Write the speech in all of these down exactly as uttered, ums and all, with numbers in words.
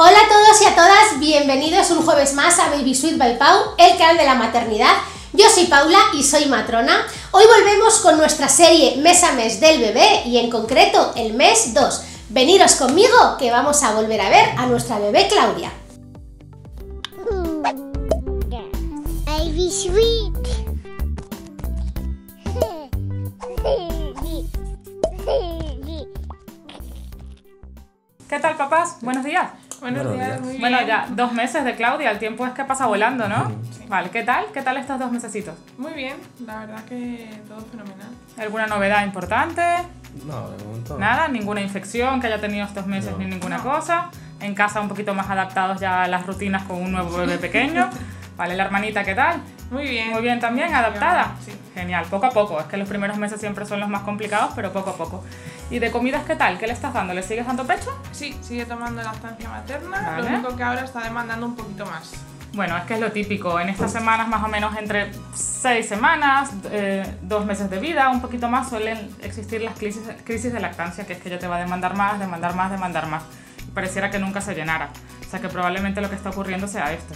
Hola a todos y a todas, bienvenidos un jueves más a Baby Suite by Pau, el canal de la maternidad. Yo soy Paula y soy matrona. Hoy volvemos con nuestra serie mes a mes del bebé y en concreto el mes dos. Veniros conmigo que vamos a volver a ver a nuestra bebé Claudia. Baby Suite. ¿Qué tal, papás? Buenos días. Buenos, Buenos días. días. Muy bueno, bien. Ya dos meses de Claudia, el tiempo es que pasa volando, ¿no? Sí. Vale, ¿qué tal? ¿Qué tal estos dos mesecitos? Muy bien, la verdad que todo fenomenal. ¿Alguna novedad importante? No, de momento. Nada, ninguna infección que haya tenido estos meses, no. ni ninguna no. cosa. En casa un poquito más adaptados ya a las rutinas con un nuevo bebé pequeño. Vale, la hermanita, ¿qué tal? Muy bien. Muy bien también, adaptada. Sí. Genial, poco a poco. Es que los primeros meses siempre son los más complicados, pero poco a poco. ¿Y de comidas qué tal? ¿Qué le estás dando? ¿Le sigues dando pecho? Sí, sigue tomando lactancia materna, vale. Lo único que ahora está demandando un poquito más. Bueno, es que es lo típico, en estas semanas más o menos entre seis semanas, eh, dos meses de vida, un poquito más, suelen existir las crisis, crisis de lactancia, que es que ya te va a demandar más, demandar más, demandar más. Y pareciera que nunca se llenara, o sea que probablemente lo que está ocurriendo sea esto.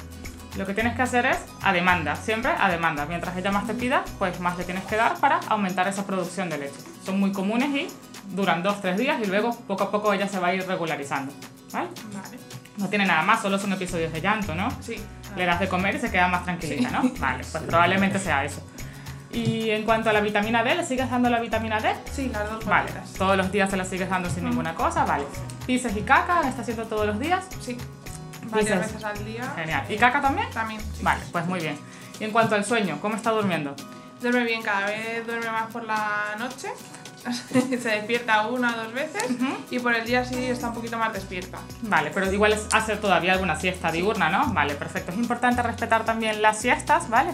Lo que tienes que hacer es a demanda, siempre a demanda. Mientras ella más te pida, pues más le tienes que dar para aumentar esa producción de leche. Son muy comunes y duran dos tres días y luego poco a poco ella se va a ir regularizando, ¿vale? Vale. No tiene nada más, solo son episodios de llanto, ¿no? Sí. Vale. Le das de comer y se queda más tranquilita, sí. ¿no? Vale, pues sí, probablemente sí. sea eso. Y en cuanto a la vitamina D, ¿le sigues dando la vitamina D? Sí, las dos. Vale, palabras. Todos los días se la sigues dando sin mm. ninguna cosa, vale. Pises y caca, ¿la está haciendo todos los días? Sí. Varias veces al día. Genial. ¿Y caca también? También. Sí. Vale, pues muy bien. Y en cuanto al sueño, ¿cómo está durmiendo? Duerme bien, cada vez duerme más por la noche. Se despierta una o dos veces uh-huh. y por el día sí está un poquito más despierta. Vale, pero igual hace todavía alguna siesta sí. diurna, ¿no? Vale, perfecto. Es importante respetar también las siestas, ¿vale?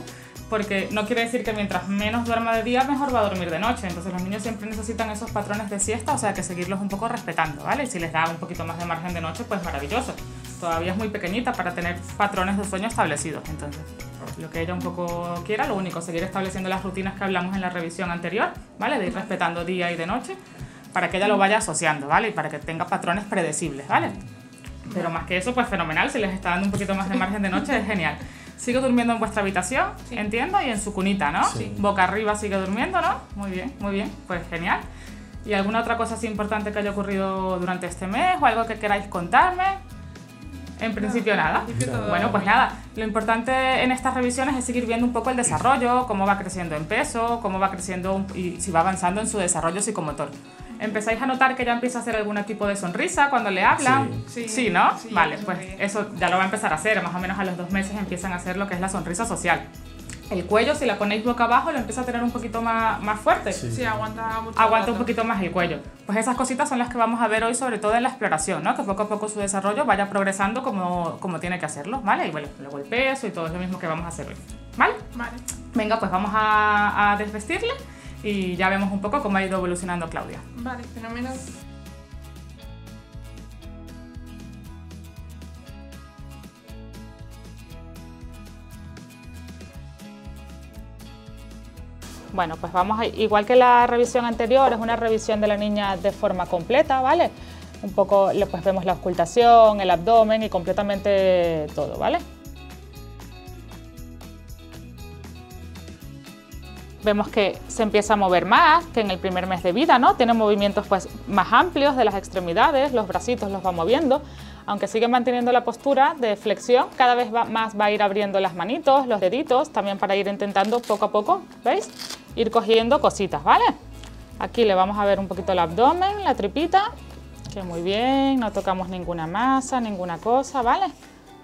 Porque no quiere decir que mientras menos duerma de día, mejor va a dormir de noche. Entonces los niños siempre necesitan esos patrones de siesta, o sea, que seguirlos un poco respetando, ¿vale? Y si les da un poquito más de margen de noche, pues maravilloso. Todavía es muy pequeñita para tener patrones de sueño establecidos, entonces lo que ella un poco quiera, lo único, seguir estableciendo las rutinas que hablamos en la revisión anterior, ¿vale? De ir respetando día y de noche, para que ella lo vaya asociando, ¿vale? Y para que tenga patrones predecibles, ¿vale? Pero más que eso, pues fenomenal, si les está dando un poquito más de margen de noche, es genial. Sigue durmiendo en vuestra habitación, sí. entiendo, y en su cunita, ¿no? Sí. Boca arriba sigue durmiendo, ¿no? Muy bien, muy bien, pues genial. ¿Y alguna otra cosa así importante que haya ocurrido durante este mes o algo que queráis contarme? En principio no, nada. En principio bueno, pues bien. nada. Lo importante en estas revisiones es seguir viendo un poco el desarrollo, cómo va creciendo en peso, cómo va creciendo y si va avanzando en su desarrollo psicomotor. ¿Empezáis a notar que ya empieza a hacer algún tipo de sonrisa cuando le hablan? Sí, sí, ¿sí ¿no? Sí, vale, pues eso ya lo va a empezar a hacer. Más o menos a los dos meses empiezan a hacer lo que es la sonrisa social. El cuello, si la ponéis boca abajo, lo empieza a tener un poquito más, más fuerte. Sí, sí aguanta mucho Aguanta un poquito más el cuello. Pues esas cositas son las que vamos a ver hoy, sobre todo en la exploración, ¿no? Que poco a poco su desarrollo vaya progresando como, como tiene que hacerlo, ¿vale? Y bueno, luego el peso y todo es lo mismo que vamos a hacer hoy, ¿vale? Vale. Venga, pues vamos a, a desvestirle y ya vemos un poco cómo ha ido evolucionando Claudia. Vale, fenomenal. Bueno, pues vamos a, igual que la revisión anterior, es una revisión de la niña de forma completa, ¿vale? Un poco, pues vemos la auscultación, el abdomen y completamente todo, ¿vale? Vemos que se empieza a mover más que en el primer mes de vida, ¿no? Tiene movimientos pues más amplios de las extremidades, los bracitos los va moviendo, aunque sigue manteniendo la postura de flexión, cada vez va, más va a ir abriendo las manitos, los deditos, también para ir intentando poco a poco, ¿veis? Ir cogiendo cositas, ¿vale? Aquí le vamos a ver un poquito el abdomen, la tripita, que muy bien, no tocamos ninguna masa, ninguna cosa, ¿vale?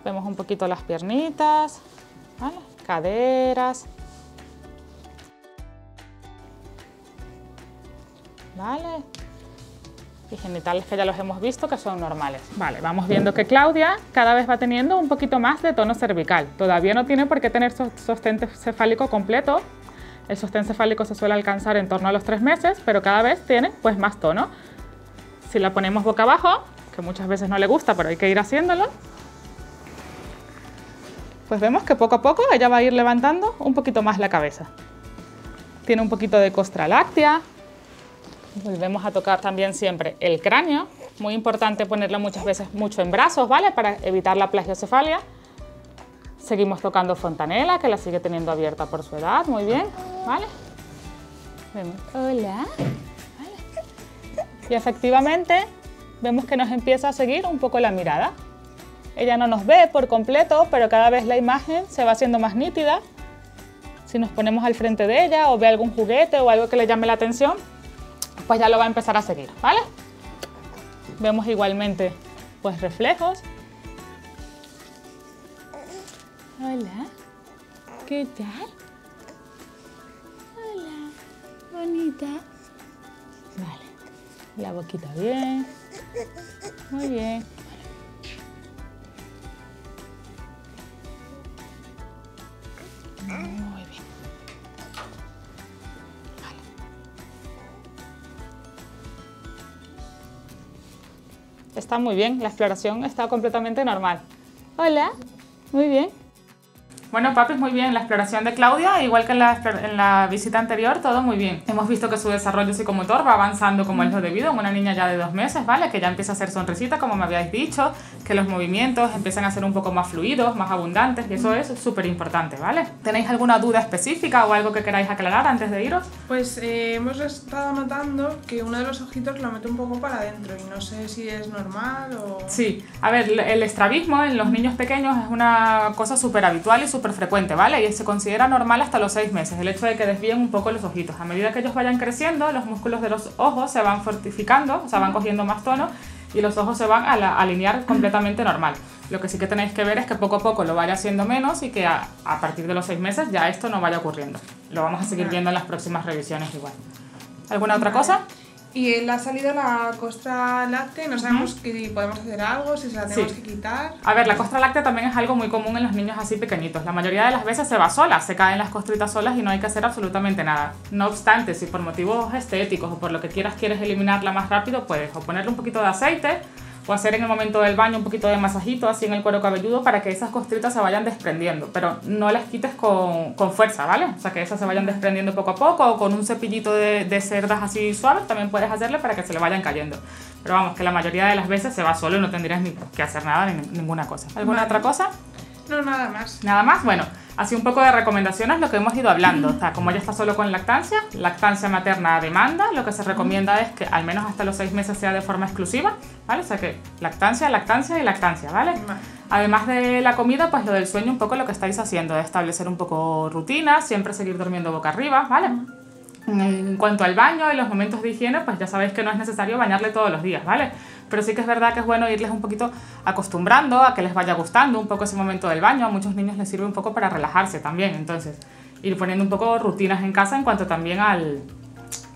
Vemos un poquito las piernitas, ¿vale? Caderas, ¿vale? Y genitales que ya los hemos visto que son normales. Vale, vamos viendo que Claudia cada vez va teniendo un poquito más de tono cervical. Todavía no tiene por qué tener sostén cefálico completo. El sostén cefálico se suele alcanzar en torno a los tres meses, pero cada vez tiene pues más tono. Si la ponemos boca abajo, que muchas veces no le gusta, pero hay que ir haciéndolo, pues vemos que poco a poco ella va a ir levantando un poquito más la cabeza. Tiene un poquito de costra láctea. Volvemos a tocar también siempre el cráneo, Muy importante ponerlo muchas veces mucho en brazos, ¿vale? Para evitar la plagiocefalia. Seguimos tocando fontanela, que la sigue teniendo abierta por su edad. Muy bien, ¿vale? Vemos. Hola. Vale. Y efectivamente vemos que nos empieza a seguir un poco la mirada. Ella no nos ve por completo, pero cada vez la imagen se va haciendo más nítida. Si nos ponemos al frente de ella o ve algún juguete o algo que le llame la atención, pues ya lo va a empezar a seguir, ¿vale? Vemos igualmente pues reflejos. Hola, ¿qué tal? Hola, bonita. Vale, la boquita bien. Muy bien. Muy bien. Vale. Está muy bien, la exploración está completamente normal. Hola, muy bien. Bueno, papis, muy bien. La exploración de Claudia, igual que en la, en la visita anterior, todo muy bien. Hemos visto que su desarrollo psicomotor va avanzando como es lo debido en una niña ya de dos meses, ¿vale? Que ya empieza a hacer sonrisitas, como me habíais dicho, que los movimientos empiezan a ser un poco más fluidos, más abundantes, y eso es súper importante, ¿vale? ¿Tenéis alguna duda específica o algo que queráis aclarar antes de iros? Pues eh, hemos estado notando que uno de los ojitos lo mete un poco para adentro y no sé si es normal o... Sí, a ver, el estrabismo en los niños pequeños es una cosa súper habitual y súper frecuente, ¿vale? Y se considera normal hasta los seis meses, el hecho de que desvíen un poco los ojitos. A medida que ellos vayan creciendo, los músculos de los ojos se van fortificando, o sea, van cogiendo más tono y los ojos se van a, la, a alinear completamente normal. Lo que sí que tenéis que ver es que poco a poco lo vaya haciendo menos y que a, a partir de los seis meses ya esto no vaya ocurriendo. Lo vamos a seguir viendo en las próximas revisiones igual. ¿Alguna otra cosa? Y le ha salido la costra láctea, no sabemos si ¿Mm? podemos hacer algo, si se la tenemos sí. que quitar. A ver, la costra láctea también es algo muy común en los niños así pequeñitos. La mayoría de las veces se va sola, se caen las costritas solas y no hay que hacer absolutamente nada. No obstante, si por motivos estéticos o por lo que quieras quieres eliminarla más rápido, puedes o ponerle un poquito de aceite o hacer en el momento del baño un poquito de masajito así en el cuero cabelludo para que esas costritas se vayan desprendiendo, pero no las quites con, con fuerza, ¿vale? O sea, que esas se vayan desprendiendo poco a poco, o con un cepillito de, de cerdas así suaves también puedes hacerle para que se le vayan cayendo. Pero vamos, que la mayoría de las veces se va solo y no tendrías ni que hacer nada ni ninguna cosa. ¿Alguna vale. otra cosa? No, nada más. ¿Nada más? Bueno, así un poco de recomendaciones lo que hemos ido hablando. O sea, como ella está solo con lactancia, lactancia materna a demanda, lo que se recomienda es que al menos hasta los seis meses sea de forma exclusiva, ¿vale? O sea que lactancia, lactancia y lactancia, ¿vale? Vale. Además de la comida, pues lo del sueño, un poco lo que estáis haciendo, es establecer un poco rutinas, siempre seguir durmiendo boca arriba, ¿vale? En cuanto al baño y los momentos de higiene, pues ya sabéis que no es necesario bañarle todos los días, ¿vale? Pero sí que es verdad que es bueno irles un poquito acostumbrando a que les vaya gustando un poco ese momento del baño. A muchos niños les sirve un poco para relajarse también, entonces ir poniendo un poco rutinas en casa en cuanto también al,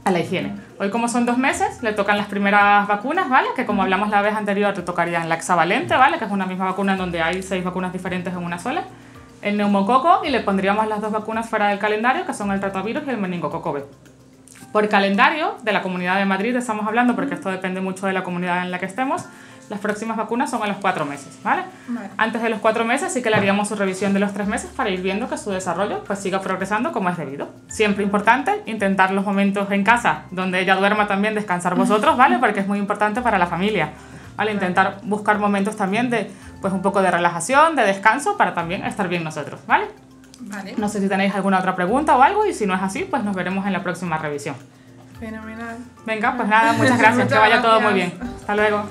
a la higiene. Hoy, como son dos meses, le tocan las primeras vacunas, ¿vale? Que como hablamos la vez anterior, le tocarían la hexavalente, ¿vale? Que es una misma vacuna en donde hay seis vacunas diferentes en una sola. El neumococo, y le pondríamos las dos vacunas fuera del calendario, que son el rotavirus y el meningococo B. Por calendario, de la Comunidad de Madrid estamos hablando, porque esto depende mucho de la comunidad en la que estemos, las próximas vacunas son a los cuatro meses, ¿vale? Vale. Antes de los cuatro meses sí que le haríamos su revisión de los tres meses para ir viendo que su desarrollo pues siga progresando como es debido. Siempre importante intentar los momentos en casa donde ella duerma también, descansar vosotros, ¿vale? Porque es muy importante para la familia. Al intentar buscar momentos también de, pues, un poco de relajación, de descanso, para también estar bien nosotros, ¿vale? Vale. No sé si tenéis alguna otra pregunta o algo, y si no es así, pues nos veremos en la próxima revisión. Fenomenal. Venga, pues nada, muchas gracias, muchas que vaya gracias. Todo muy bien. Hasta luego.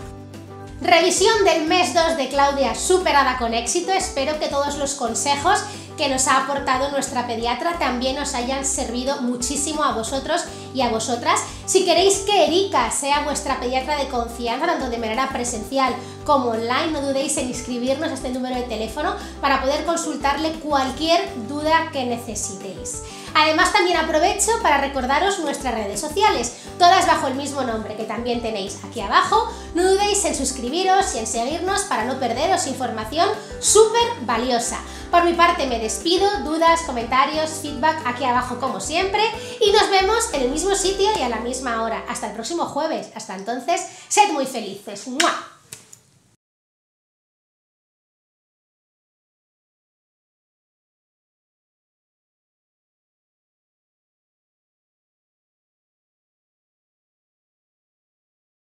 Revisión del mes dos de Claudia superada con éxito. Espero que todos los consejos que nos ha aportado nuestra pediatra también os hayan servido muchísimo a vosotros y a vosotras. Si queréis que Erika sea vuestra pediatra de confianza, tanto de manera presencial como online, no dudéis en inscribirnos a este número de teléfono para poder consultarle cualquier duda que necesitéis. Además, también aprovecho para recordaros nuestras redes sociales, todas bajo el mismo nombre, que también tenéis aquí abajo. No dudéis en suscribiros y en seguirnos para no perderos información súper valiosa. Por mi parte me despido, dudas, comentarios, feedback aquí abajo como siempre, y nos vemos en el mismo sitio y a la misma hora. Hasta el próximo jueves. Hasta entonces, sed muy felices. ¡Mua!